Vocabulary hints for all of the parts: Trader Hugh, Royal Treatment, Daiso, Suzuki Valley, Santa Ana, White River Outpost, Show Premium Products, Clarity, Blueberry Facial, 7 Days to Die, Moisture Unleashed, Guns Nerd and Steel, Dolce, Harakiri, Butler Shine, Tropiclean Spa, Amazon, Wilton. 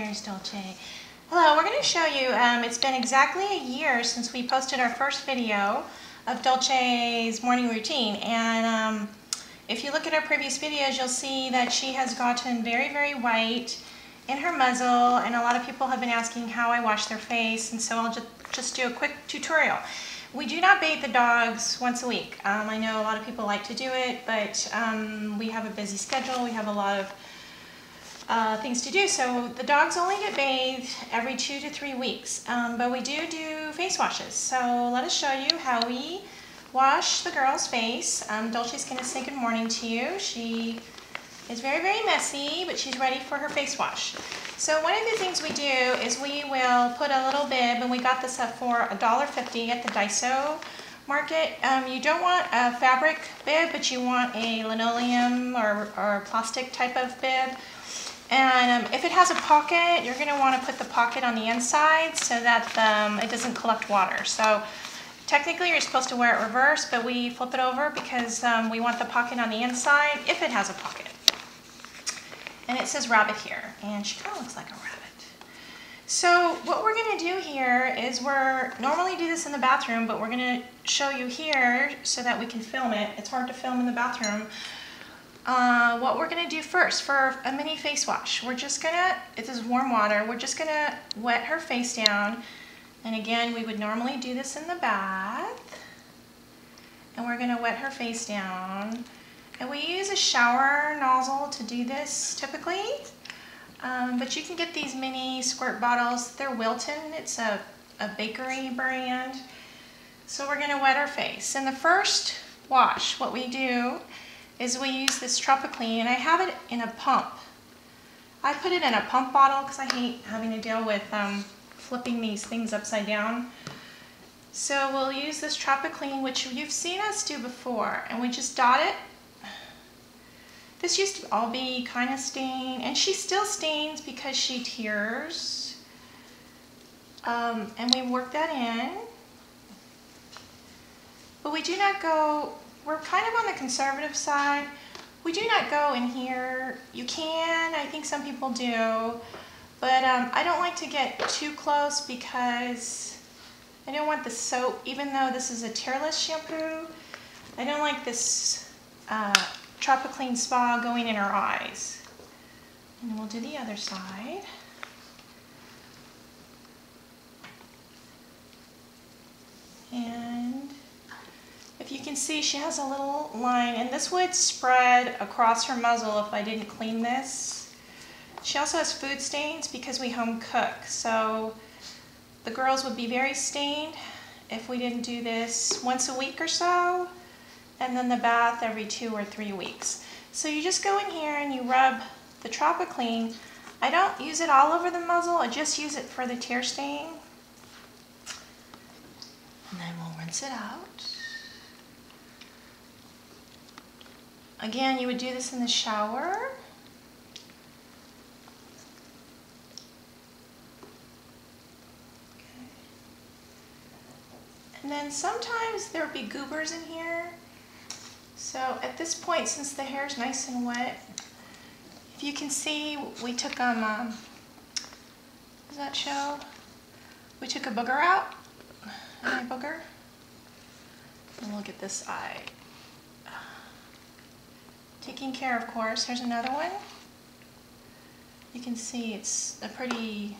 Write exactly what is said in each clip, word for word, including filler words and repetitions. Dolce. Hello, we're going to show you, um, it's been exactly a year since we posted our first video of Dolce's morning routine, and um, if you look at our previous videos, you'll see that she has gotten very, very white in her muzzle, and a lot of people have been asking how I wash their face, and so I'll just, just do a quick tutorial. We do not bathe the dogs once a week. Um, I know a lot of people like to do it, but um, we have a busy schedule, we have a lot of Uh, things to do, so the dogs only get bathed every two to three weeks, um, but we do do face washes. So let us show you how we wash the girl's face. Um, Dolce's going to say good morning to you. She is very, very messy, but she's ready for her face wash. So one of the things we do is we will put a little bib, and we got this up for a dollar fifty at the Daiso market. Um, you don't want a fabric bib, but you want a linoleum or, or plastic type of bib. And um, if it has a pocket, you're going to want to put the pocket on the inside so that um, it doesn't collect water. So technically you're supposed to wear it reverse, but we flip it over because um, we want the pocket on the inside if it has a pocket. And it says rabbit here, and she kind of looks like a rabbit. So what we're going to do here is we're normally do this in the bathroom, but we're going to show you here so that we can film it. It's hard to film in the bathroom. Uh, what we're going to do first for a mini face wash, we're just going to, it is warm water, we're just going to wet her face down. And again, we would normally do this in the bath. And we're going to wet her face down. And we use a shower nozzle to do this typically. Um, but you can get these mini squirt bottles. They're Wilton. It's a, a bakery brand. So we're going to wet her face. And the first wash, what we do is we use this Tropiclean, and I have it in a pump. I put it in a pump bottle because I hate having to deal with um, flipping these things upside down. So we'll use this Tropiclean, which you've seen us do before, and we just dot it. This used to all be kind of stained, and she still stains because she tears. Um, and we work that in. But we do not go, we're kind of on the conservative side. We do not go in here. You can, I think some people do, but um, I don't like to get too close because I don't want the soap, even though this is a tearless shampoo, I don't like this uh, Tropiclean Spa going in her eyes. And then we'll do the other side. And if you can see, she has a little line, and this would spread across her muzzle if I didn't clean this. She also has food stains because we home cook, so the girls would be very stained if we didn't do this once a week or so, and then the bath every two or three weeks. So you just go in here and you rub the Tropiclean. I don't use it all over the muzzle, I just use it for the tear stain. And then we'll rinse it out. Again, you would do this in the shower. Okay. And then sometimes there would be goobers in here. So at this point, since the hair is nice and wet, if you can see, we took, um, um does that show? We took a booger out, and a booger. And we'll get this eye. Taking care, of course. Here's another one. You can see it's a pretty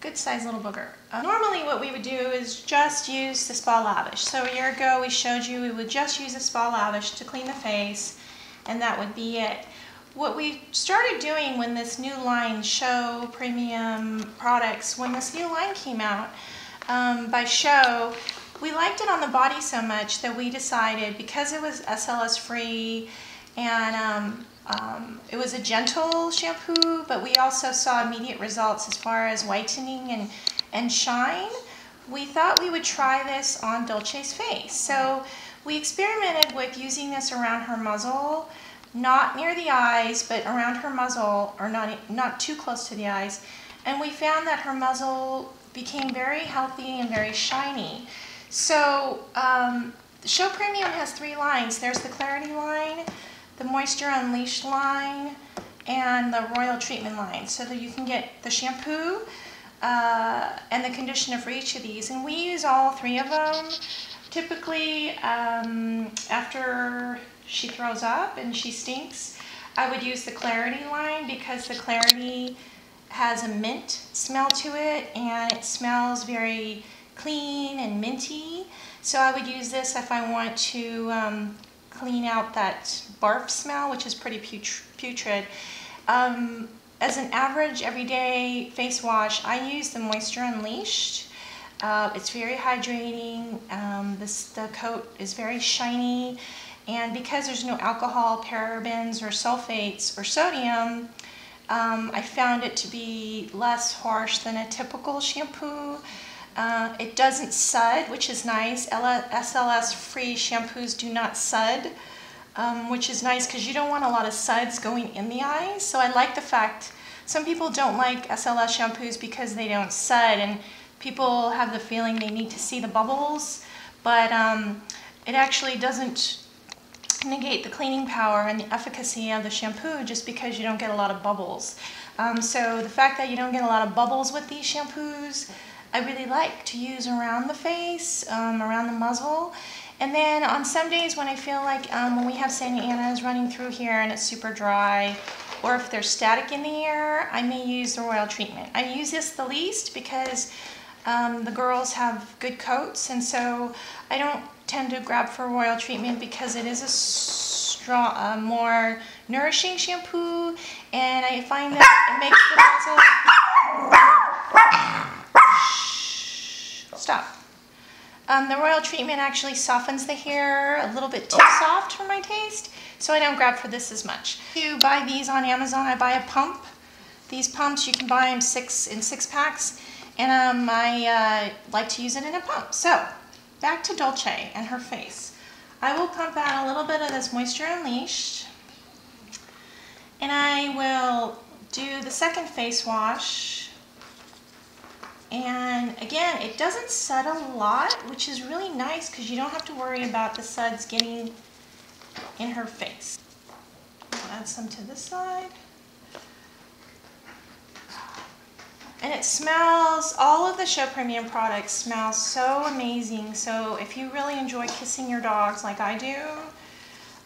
good sized little booger. Uh, normally what we would do is just use the Spa Lavish. So a year ago we showed you we would just use the Spa Lavish to clean the face, and that would be it. What we started doing when this new line, Show Premium Products, when this new line came out um, by Show, we liked it on the body so much that we decided, because it was S L S free, and um, um, it was a gentle shampoo, but we also saw immediate results as far as whitening and, and shine. We thought we would try this on Dolce's face. So we experimented with using this around her muzzle, not near the eyes, but around her muzzle, or not, not too close to the eyes. And we found that her muzzle became very healthy and very shiny. So um, Show Premium has three lines. There's the Clarity line, the Moisture Unleashed line, and the Royal Treatment line. So that you can get the shampoo uh, and the conditioner for each of these. And we use all three of them. Typically, um, after she throws up and she stinks, I would use the Clarity line because the Clarity has a mint smell to it and it smells very clean and minty. So I would use this if I want to um, clean out that barf smell, which is pretty putrid. Um, as an average everyday face wash, I use the Moisture Unleashed. Uh, it's very hydrating, um, this, the coat is very shiny, and because there's no alcohol, parabens, or sulfates, or sodium, um, I found it to be less harsh than a typical shampoo. Uh, it doesn't sud, which is nice. S L S-free shampoos do not sud, um, which is nice because you don't want a lot of suds going in the eyes. So I like the fact some people don't like S L S shampoos because they don't sud, and people have the feeling they need to see the bubbles, but um, it actually doesn't negate the cleaning power and the efficacy of the shampoo just because you don't get a lot of bubbles. Um, so the fact that you don't get a lot of bubbles with these shampoos, I really like to use around the face, um, around the muzzle. And then on some days when I feel like um, when we have Santa Ana's running through here and it's super dry, or if there's static in the air, I may use the Royal Treatment. I use this the least because Um, the girls have good coats, and so I don't tend to grab for Royal Treatment because it is a strong, uh, more nourishing shampoo, and I find that it makes the muzzle... Stop. Um, the Royal Treatment actually softens the hair a little bit too soft for my taste, so I don't grab for this as much. To buy these on Amazon, I buy a pump. These pumps, you can buy them six in six packs. And um, I uh, like to use it in a pump. So, back to Dolce and her face. I will pump out a little bit of this Moisture Unleashed. And I will do the second face wash. And again, it doesn't sud a lot, which is really nice because you don't have to worry about the suds getting in her face. I'll add some to this side. And it smells, all of the Show Premium products smell so amazing. So if you really enjoy kissing your dogs like I do,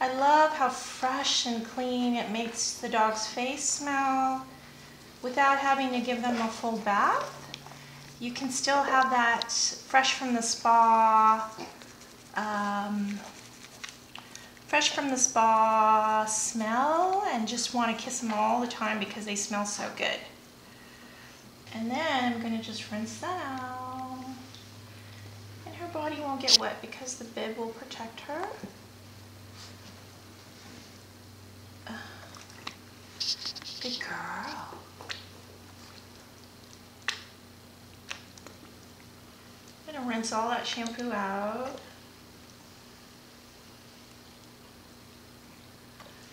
I love how fresh and clean it makes the dog's face smell without having to give them a full bath. You can still have that fresh from the spa, um, fresh from the spa smell, and just want to kiss them all the time because they smell so good. And then I'm going to just rinse that out. And her body won't get wet because the bib will protect her. Uh, good girl. I'm going to rinse all that shampoo out.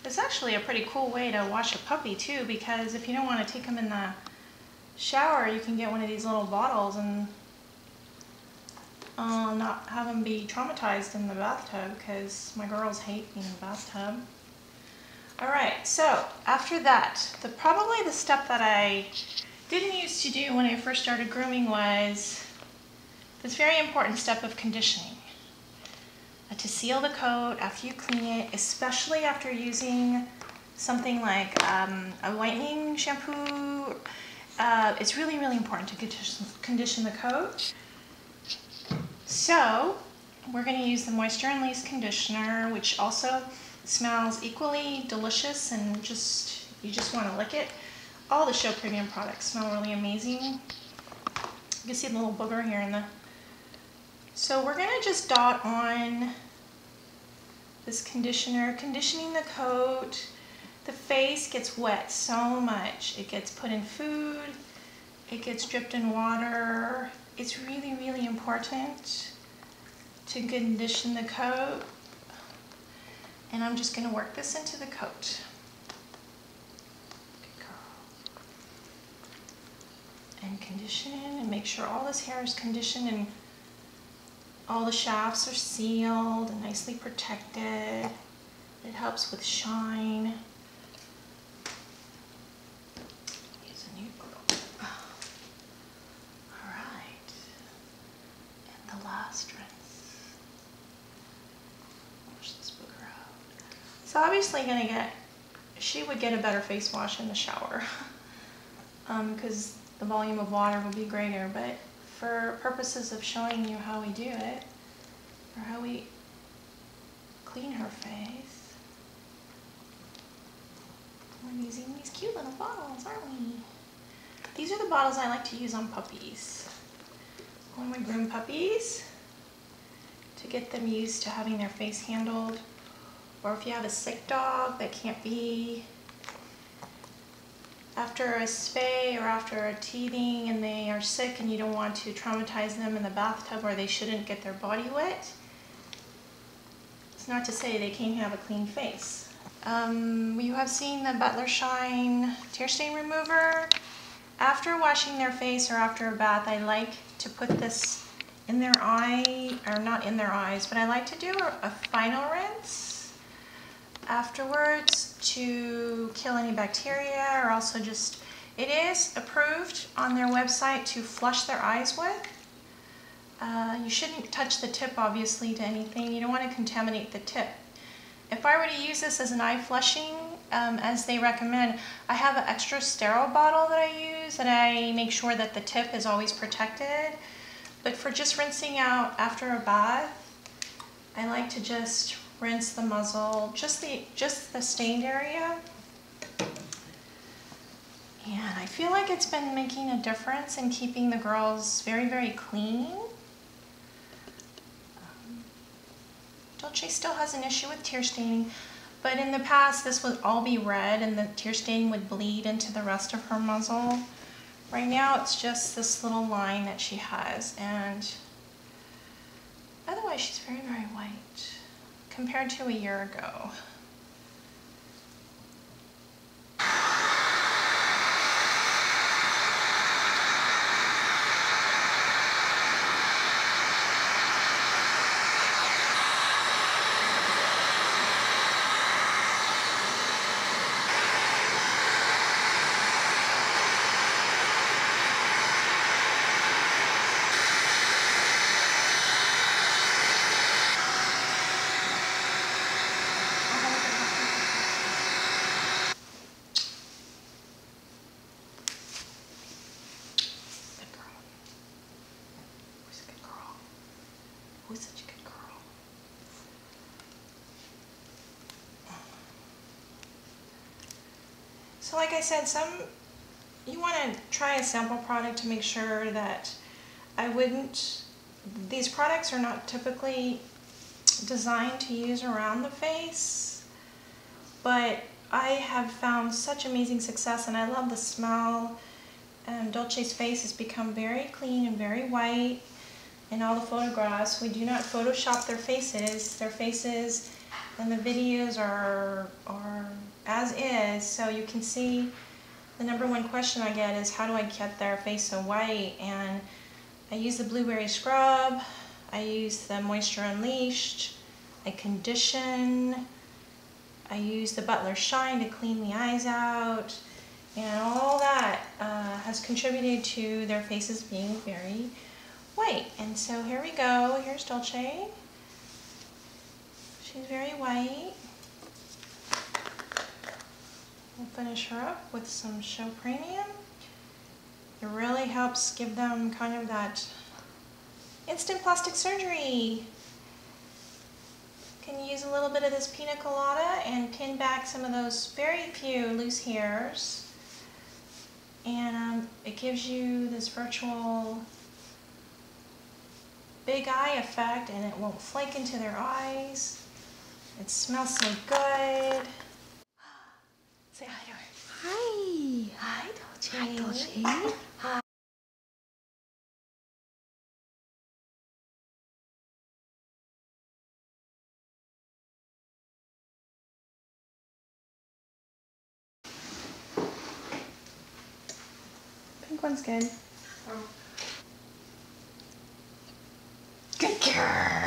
It's actually a pretty cool way to wash a puppy too, because if you don't want to take them in the shower, you can get one of these little bottles and uh, not have them be traumatized in the bathtub, because my girls hate being in the bathtub. Alright, so after that, the probably the step that I didn't used to do when I first started grooming was this very important step of conditioning. Uh, to seal the coat after you clean it, especially after using something like um, a whitening shampoo. Uh, it's really, really important to condition, condition the coat. So we're going to use the Moisture Unleashed conditioner, which also smells equally delicious, and just you just want to lick it. All the Show Premium products smell really amazing. You can see the little booger here in the... So we're going to just dot on this conditioner, conditioning the coat. The face gets wet so much. It gets put in food, it gets dripped in water. It's really, really important to condition the coat. And I'm just going to work this into the coat. Good girl. And condition, and make sure all this hair is conditioned and all the shafts are sealed and nicely protected. It helps with shine. strength. Wash this booger out. So obviously gonna get, she would get a better face wash in the shower because um, the volume of water would be greater, but for purposes of showing you how we do it, or how we clean her face, we're using these cute little bottles, aren't we? These are the bottles I like to use on puppies. When we groom puppies, to get them used to having their face handled, or if you have a sick dog that can't be, after a spay or after a teething and they are sick and you don't want to traumatize them in the bathtub where they shouldn't get their body wet. It's not to say they can't have a clean face. Um, you have seen the Butler Shine Tear Stain Remover. After washing their face or after a bath, I like to put this in their eye, or not in their eyes, but I like to do a final rinse afterwards to kill any bacteria, or also just, it is approved on their website to flush their eyes with. Uh, you shouldn't touch the tip, obviously, to anything. You don't want to contaminate the tip. If I were to use this as an eye flushing, Um, as they recommend, I have an extra sterile bottle that I use, and I make sure that the tip is always protected. But for just rinsing out after a bath, I like to just rinse the muzzle, just the just the stained area. And I feel like it's been making a difference in keeping the girls very, very clean. Um, Dolce still has an issue with tear staining. But in the past, this would all be red and the tear stain would bleed into the rest of her muzzle. Right now, it's just this little line that she has, and otherwise she's very, very white compared to a year ago. So like I said, some you want to try a sample product to make sure that I wouldn't, these products are not typically designed to use around the face, but I have found such amazing success and I love the smell. Um, Dolce's face has become very clean and very white in all the photographs. We do not Photoshop their faces. Their faces and the videos are, are as is, so you can see the number one question I get is how do I get their face so white, and I use the Blueberry Scrub, I use the Moisture Unleashed, I condition, I use the Butler Shine to clean the eyes out, and all that uh, has contributed to their faces being very white. And so here we go, here's Dolce, she's very white. We'll finish her up with some Show Premium. It really helps give them kind of that instant plastic surgery. Can use a little bit of this pina colada and pin back some of those very few loose hairs. And um, it gives you this virtual big eye effect, and it won't flake into their eyes. It smells so good. Say hi to her. Hi. Hi, Dolce. Hi, Dolce. Hi. Pink one's good. Oh. Good girl.